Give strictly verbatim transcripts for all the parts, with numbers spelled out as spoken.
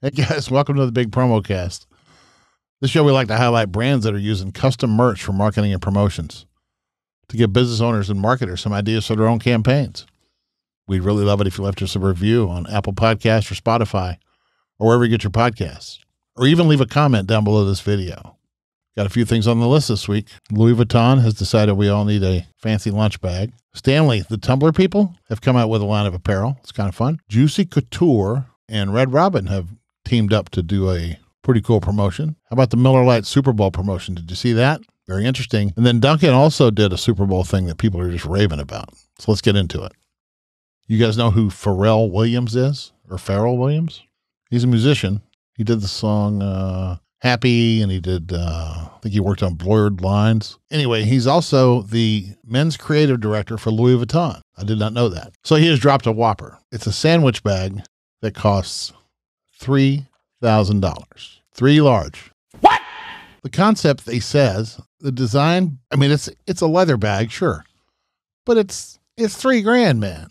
Hey guys, welcome to the Big Promo Cast. This show we like to highlight brands that are using custom merch for marketing and promotions to give business owners and marketers some ideas for their own campaigns. We'd really love it if you left us a review on Apple Podcasts or Spotify or wherever you get your podcasts, or even leave a comment down below this video. Got a few things on the list this week. Louis Vuitton has decided we all need a fancy lunch bag. Stanley, the tumbler people, have come out with a line of apparel. It's kind of fun. Juicy Couture and Red Robin have teamed up to do a pretty cool promotion. How about the Miller Lite Super Bowl promotion? Did you see that? Very interesting. And then Dunkin' also did a Super Bowl thing that people are just raving about. So let's get into it. You guys know who Pharrell Williams is? Or Pharrell Williams? He's a musician. He did the song uh, Happy, and he did, uh, I think he worked on Blurred Lines. Anyway, he's also the men's creative director for Louis Vuitton. I did not know that. So he has dropped a whopper. It's a sandwich bag that costs three thousand dollars. Three large. What? The concept, they says, the design, I mean, it's it's a leather bag, sure. But it's it's three grand, man.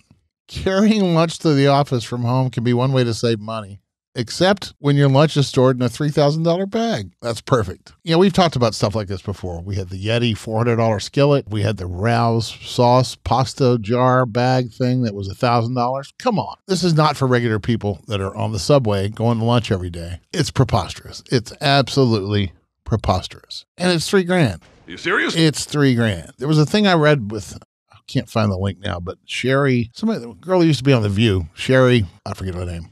Carrying lunch to the office from home can be one way to save money, except when your lunch is stored in a three thousand dollar bag. That's perfect. You know, we've talked about stuff like this before. We had the Yeti four hundred dollar skillet. We had the Rao's sauce pasta jar bag thing that was one thousand dollars. Come on. This is not for regular people that are on the subway going to lunch every day. It's preposterous. It's absolutely preposterous. And it's three grand. Are you serious? It's three grand. There was a thing I read with... Can't find the link now, but Sherry, somebody, the girl who used to be on The View, Sherry, I forget her name.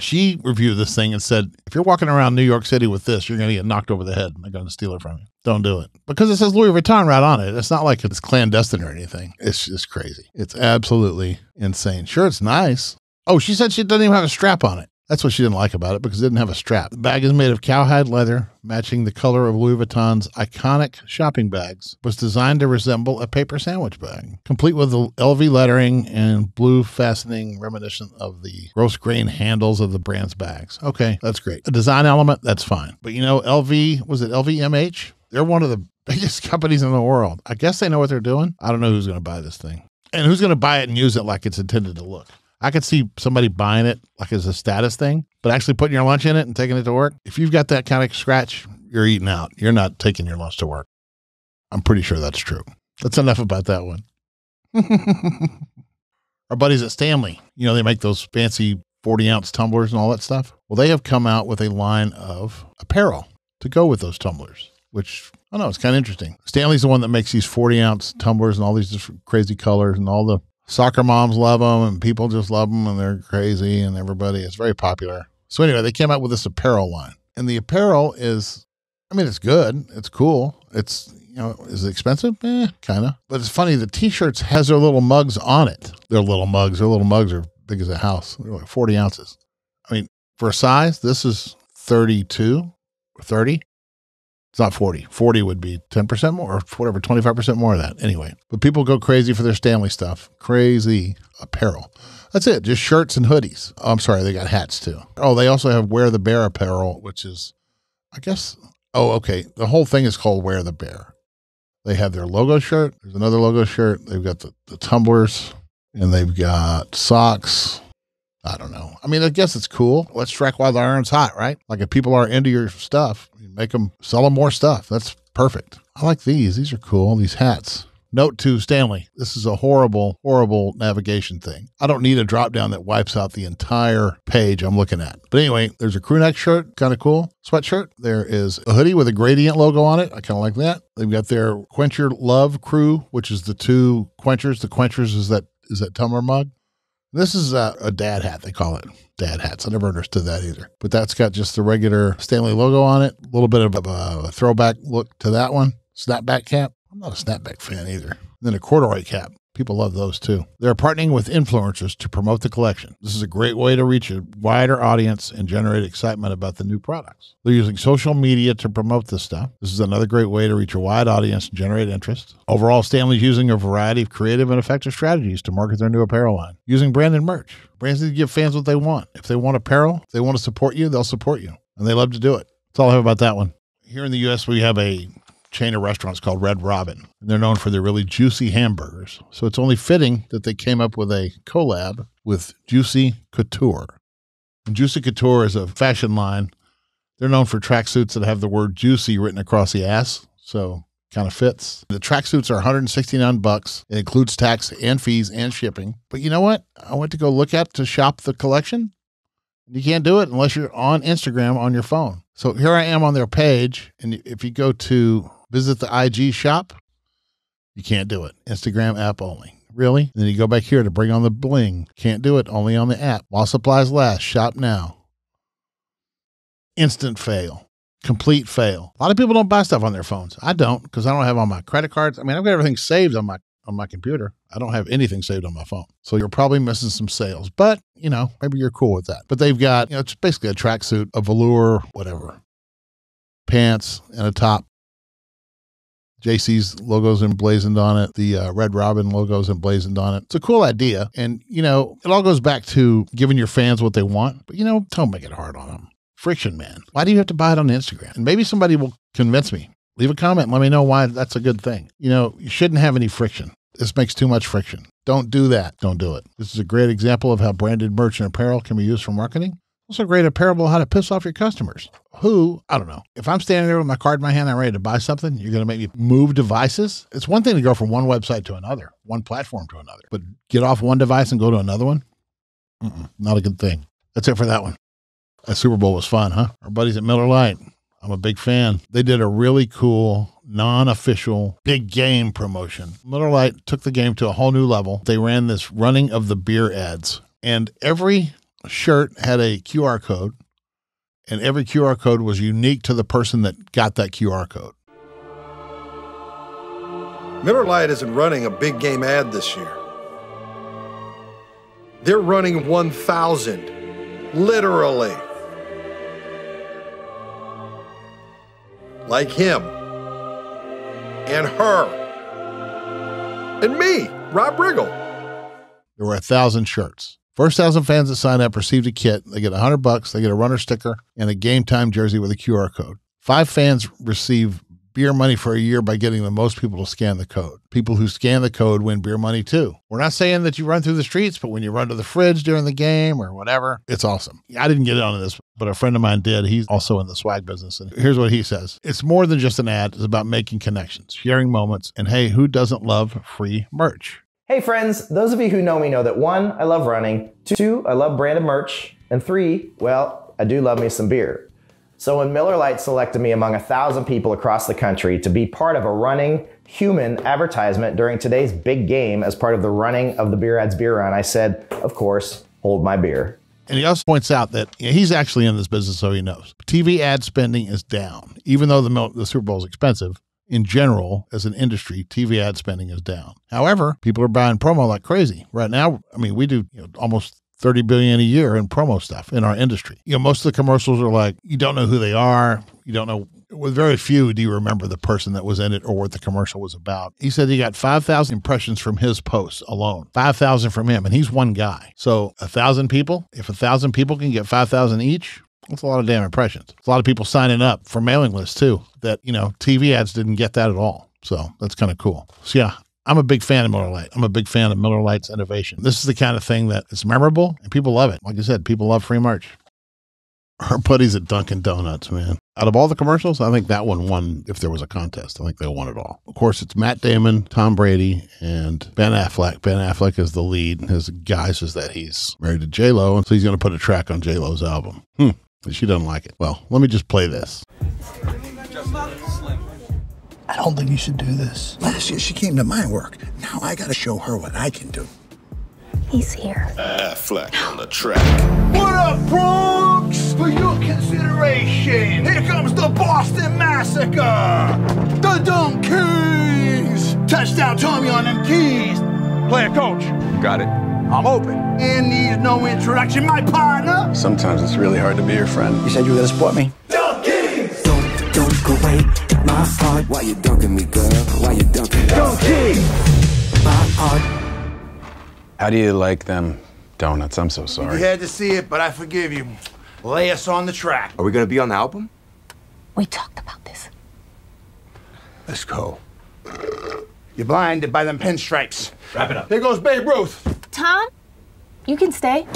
She reviewed this thing and said, if you're walking around New York City with this, you're going to get knocked over the head. I'm going to steal it from you. Don't do it. Because it says Louis Vuitton right on it. It's not like it's clandestine or anything. It's just crazy. It's absolutely insane. Sure, it's nice. Oh, she said she doesn't even have a strap on it. That's what she didn't like about it, because it didn't have a strap. The bag is made of cowhide leather, matching the color of Louis Vuitton's iconic shopping bags. It was designed to resemble a paper sandwich bag, complete with the L V lettering and blue fastening reminiscent of the roast grain handles of the brand's bags. Okay, that's great. A design element, that's fine. But you know, L V, was it L V M H? They're one of the biggest companies in the world. I guess they know what they're doing. I don't know who's going to buy this thing. And who's going to buy it and use it like it's intended to look. I could see somebody buying it like as a status thing, but actually putting your lunch in it and taking it to work. If you've got that kind of scratch, you're eating out. You're not taking your lunch to work. I'm pretty sure that's true. That's enough about that one. Our buddies at Stanley, you know, they make those fancy forty ounce tumblers and all that stuff. Well, they have come out with a line of apparel to go with those tumblers, which I don't know, it's kind of interesting. Stanley's the one that makes these forty ounce tumblers and all these different crazy colors, and all the soccer moms love them, and people just love them, and they're crazy, and everybody, it's very popular. So anyway, they came out with this apparel line, and the apparel is, I mean, it's good. It's cool. It's, you know, is it expensive? Eh, kind of. But it's funny. The t-shirts has their little mugs on it. Their little mugs, their little mugs are big as a house. They're like forty ounces. I mean, for a size, this is thirty-two or thirty. It's not forty. forty would be ten percent more, or whatever, twenty-five percent more of that. Anyway, but people go crazy for their Stanley stuff. Crazy apparel. That's it. Just shirts and hoodies. Oh, I'm sorry. They got hats too. Oh, they also have Wear the Bear apparel, which is, I guess, oh, okay. The whole thing is called Wear the Bear. They have their logo shirt. There's another logo shirt. They've got the, the tumblers, and they've got socks. I don't know. I mean, I guess it's cool. Let's strike while the iron's hot, right? Like, if people are into your stuff, you make them, sell them more stuff. That's perfect. I like these. These are cool. These hats. Note to Stanley, this is a horrible, horrible navigation thing. I don't need a drop down that wipes out the entire page I'm looking at. But anyway, there's a crew neck shirt, kind of cool. Sweatshirt. There is a hoodie with a gradient logo on it. I kind of like that. They've got their Quencher Love Crew, which is the two Quenchers. The Quenchers is that is that tumbler mug. This is a, a dad hat, they call it. Dad hats. I never understood that either. But that's got just the regular Stanley logo on it. A little bit of a, a throwback look to that one. Snapback cap. I'm not a snapback fan either. And then a corduroy cap. People love those too. They're partnering with influencers to promote the collection. This is a great way to reach a wider audience and generate excitement about the new products. They're using social media to promote this stuff. This is another great way to reach a wide audience and generate interest. Overall, Stanley's using a variety of creative and effective strategies to market their new apparel line, using branded merch. Brands need to give fans what they want. If they want apparel, if they want to support you, they'll support you. And they love to do it. That's all I have about that one. Here in the U S, we have a chain of restaurants called Red Robin. And they're known for their really juicy hamburgers. So it's only fitting that they came up with a collab with Juicy Couture. Juicy Couture is a fashion line. They're known for tracksuits that have the word juicy written across the ass, so kind of fits. The tracksuits are one hundred sixty-nine bucks. It includes tax and fees and shipping. But you know what? I went to go look at to shop the collection. You can't do it unless you're on Instagram on your phone. So here I am on their page, and if you go to visit the I G shop, you can't do it. Instagram app only. Really? Then you go back here to bring on the bling. Can't do it. Only on the app. While supplies last. Shop now. Instant fail. Complete fail. A lot of people don't buy stuff on their phones. I don't, because I don't have all my credit cards. I mean, I've got everything saved on my on my computer. I don't have anything saved on my phone. So you're probably missing some sales. But, you know, maybe you're cool with that. But they've got, you know, it's basically a tracksuit, a velour, whatever. Pants and a top. J C's logo's emblazoned on it. The uh, Red Robin logo's emblazoned on it. It's a cool idea. And, you know, it all goes back to giving your fans what they want. But, you know, don't make it hard on them. Friction, man. Why do you have to buy it on Instagram? And maybe somebody will convince me. Leave a comment and let me know why that's a good thing. You know, you shouldn't have any friction. This makes too much friction. Don't do that. Don't do it. This is a great example of how branded merch and apparel can be used for marketing. Also great at parable how to piss off your customers. Who, I don't know. If I'm standing there with my card in my hand, I'm ready to buy something, you're going to make me move devices? It's one thing to go from one website to another, one platform to another. But get off one device and go to another one? Mm-mm, not a good thing. That's it for that one. That Super Bowl was fun, huh? Our buddies at Miller Lite. I'm a big fan. They did a really cool, non-official, big game promotion. Miller Lite took the game to a whole new level. They ran this running of the beer ads. And every shirt had a Q R code, and every Q R code was unique to the person that got that Q R code. Miller Lite isn't running a big game ad this year. They're running one thousand, literally. Like him, and her, and me, Rob Riggle. There were a thousand shirts. First thousand fans that sign up received a kit. They get a hundred bucks. They get a runner sticker and a game time jersey with a Q R code. Five fans receive beer money for a year by getting the most people to scan the code. People who scan the code win beer money too. We're not saying that you run through the streets, but when you run to the fridge during the game or whatever, it's awesome. I didn't get into this, but a friend of mine did. He's also in the swag business. And here's what he says. It's more than just an ad. It's about making connections, sharing moments, and hey, who doesn't love free merch? Hey friends, those of you who know me know that one, I love running, two, I love branded merch, and three, well, I do love me some beer. So when Miller Lite selected me among a thousand people across the country to be part of a running human advertisement during today's big game as part of the running of the Beer Ads Beer Run, I said, of course, hold my beer. And he also points out that he's actually in this business, so he knows. T V ad spending is down, even though the, the Super Bowl is expensive. In general, as an industry, T V ad spending is down. However, people are buying promo like crazy. Right now, I mean, we do you know, almost thirty billion dollars a year in promo stuff in our industry. You know, most of the commercials are like, you don't know who they are. You don't know, with very few do you remember the person that was in it or what the commercial was about. He said he got five thousand impressions from his posts alone, five thousand from him, and he's one guy. So one thousand people, if one thousand people can get five thousand each, that's a lot of damn impressions. It's a lot of people signing up for mailing lists too that, you know, T V ads didn't get that at all. So that's kind of cool. So yeah, I'm a big fan of Miller Lite. I'm a big fan of Miller Lite's innovation. This is the kind of thing that is memorable and people love it. Like I said, people love free merch. Our buddies at Dunkin' Donuts, man. Out of all the commercials, I think that one won if there was a contest. I think they won it all. Of course, it's Matt Damon, Tom Brady, and Ben Affleck. Ben Affleck is the lead. His guise is that he's married to J Lo, and so he's going to put a track on J Lo's album. Hmm. She doesn't like it. Well, let me just play this. I don't think you should do this. Last year she came to my work. Now I gotta show her what I can do. He's here. Affleck on the track. What up, Bronx? For your consideration, here comes the Boston Massacre. The Dunkies. Touchdown Tommy on them keys. Player coach. Got it. I'm open. And needs no introduction, my partner. Sometimes it's really hard to be your friend. You said you were gonna support me. Dunkies! Don't, don't look away at my heart. Why you dunking me, girl? Why you dunking me? Dunkies! My heart. How do you like them donuts? I'm so sorry. You had to see it, but I forgive you. Lay us on the track. Are we gonna be on the album? We talked about this. Let's go. You're blinded by them pinstripes. Wrap it up. Here goes Babe Ruth. Tom, you can stay.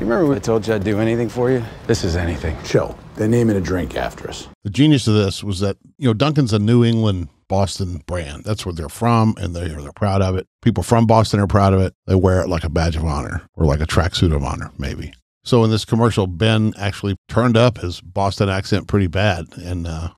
You remember when I told you I'd do anything for you? This is anything. Chill. They're naming a drink after us. The genius of this was that, you know, Dunkin's a New England, Boston brand. That's where they're from, and they're, they're proud of it. People from Boston are proud of it. They wear it like a badge of honor, or like a tracksuit of honor, maybe. So in this commercial, Ben actually turned up his Boston accent pretty bad, and uh,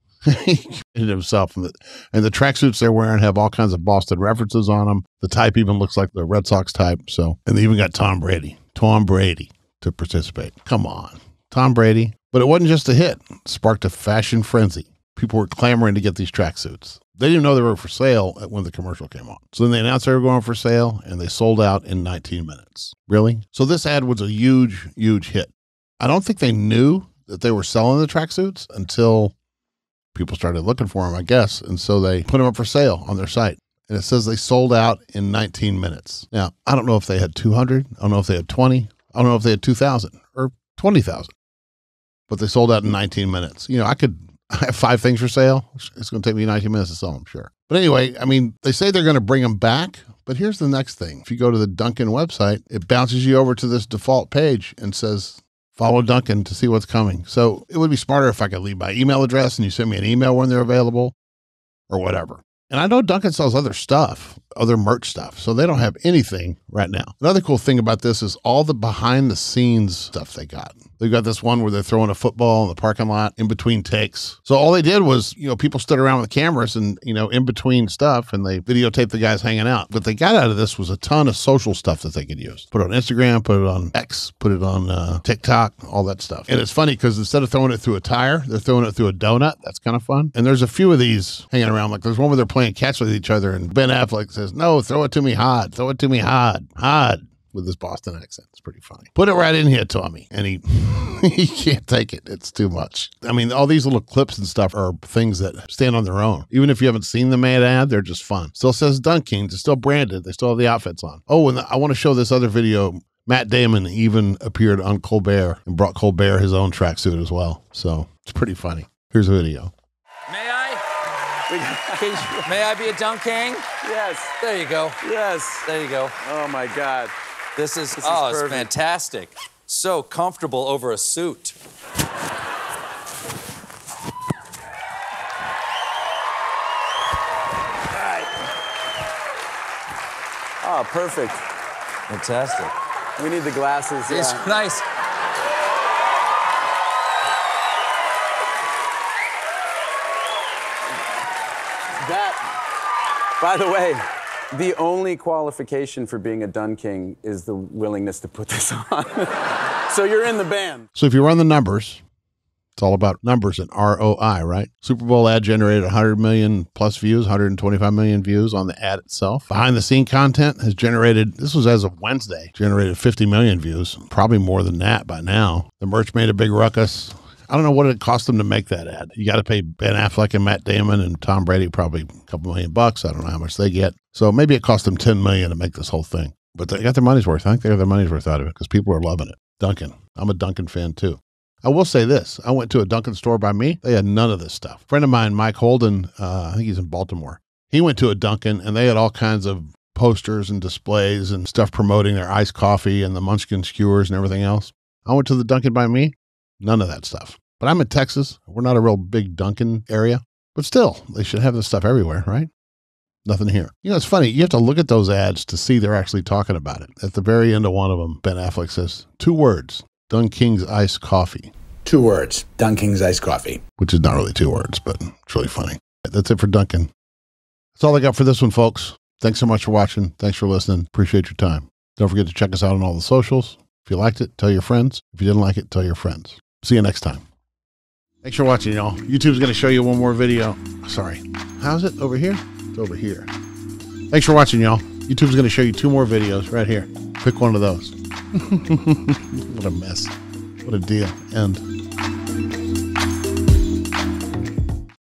he hated himself. And the, and the tracksuits they're wearing have all kinds of Boston references on them. The type even looks like the Red Sox type. So, and they even got Tom Brady. Tom Brady to participate. Come on, Tom Brady. But it wasn't just a hit. It sparked a fashion frenzy. People were clamoring to get these tracksuits. They didn't know they were for sale when the commercial came on. So then they announced they were going for sale, and they sold out in nineteen minutes. Really? So this ad was a huge, huge hit. I don't think they knew that they were selling the tracksuits until people started looking for them, I guess. And so they put them up for sale on their site. And it says they sold out in nineteen minutes. Now, I don't know if they had two hundred. I don't know if they had twenty. I don't know if they had two thousand or twenty thousand. But they sold out in nineteen minutes. You know, I could... I have five things for sale. It's going to take me nineteen minutes to sell them, sure. But anyway, I mean, they say they're going to bring them back, but here's the next thing. If you go to the Dunkin' website, it bounces you over to this default page and says, follow Dunkin' to see what's coming. So it would be smarter if I could leave my email address and you send me an email when they're available or whatever. And I know Dunkin' sells other stuff, other merch stuff, so they don't have anything right now. Another cool thing about this is all the behind-the-scenes stuff they got. They've got this one where they're throwing a football in the parking lot in between takes. So all they did was, you know, people stood around with cameras and, you know, in between stuff, and they videotaped the guys hanging out. What they got out of this was a ton of social stuff that they could use. Put it on Instagram, put it on X, put it on uh, TikTok, all that stuff. And it's funny because instead of throwing it through a tire, they're throwing it through a donut. That's kind of fun. And there's a few of these hanging around. Like there's one where they're playing catch with each other, and Ben Affleck says, no, throw it to me hard, throw it to me hard, hard, with his Boston accent. It's pretty funny. Put it right in here, Tommy. And he he can't take it. It's too much. I mean, all these little clips and stuff are things that stand on their own. Even if you haven't seen the mad ad, they're just fun. Still says Dunkin'. It's still branded. They still have the outfits on. Oh, and the, I want to show this other video. Matt Damon even appeared on Colbert and brought Colbert his own tracksuit as well. So it's pretty funny. Here's a video. May I? May I be a Dunkin'? Yes. There you go. Yes. There you go. Oh, my God. This is, this oh, is it's fantastic. So comfortable over a suit. Right. Oh, perfect. Fantastic. We need the glasses. It's yeah. nice. That, by the way, the only qualification for being a Dunkin' is the willingness to put this on. So you're in the band. So if you run the numbers, it's all about numbers and R O I, right? Super Bowl ad generated one hundred million plus views, one hundred twenty-five million views on the ad itself. Behind the scene content has generated, this was as of Wednesday, generated fifty million views, probably more than that by now. The merch made a big ruckus. I don't know what it cost them to make that ad. You got to pay Ben Affleck and Matt Damon and Tom Brady probably a couple million bucks. I don't know how much they get. So maybe it cost them ten million dollars to make this whole thing. But they got their money's worth. I think they got their money's worth out of it because people are loving it. Dunkin'. I'm a Dunkin' fan too. I will say this. I went to a Dunkin' store by me. They had none of this stuff. A friend of mine, Mike Holden, uh, I think he's in Baltimore. He went to a Dunkin' and they had all kinds of posters and displays and stuff promoting their iced coffee and the munchkin skewers and everything else. I went to the Dunkin' by me. None of that stuff. But I'm in Texas. We're not a real big Dunkin' area. But still, they should have this stuff everywhere, right? Nothing here. You know, it's funny. You have to look at those ads to see they're actually talking about it. At the very end of one of them, Ben Affleck says, two words, Dunkin's iced coffee. Two words, Dunkin's iced coffee. Which is not really two words, but it's really funny. That's it for Dunkin'. That's all I got for this one, folks. Thanks so much for watching. Thanks for listening. Appreciate your time. Don't forget to check us out on all the socials. If you liked it, tell your friends. If you didn't like it, tell your friends. See you next time. Thanks for watching, y'all. YouTube's going to show you one more video. Sorry. How's it? Over here? It's over here. Thanks for watching, y'all. YouTube's going to show you two more videos right here. Pick one of those. What a mess. What a deal. End.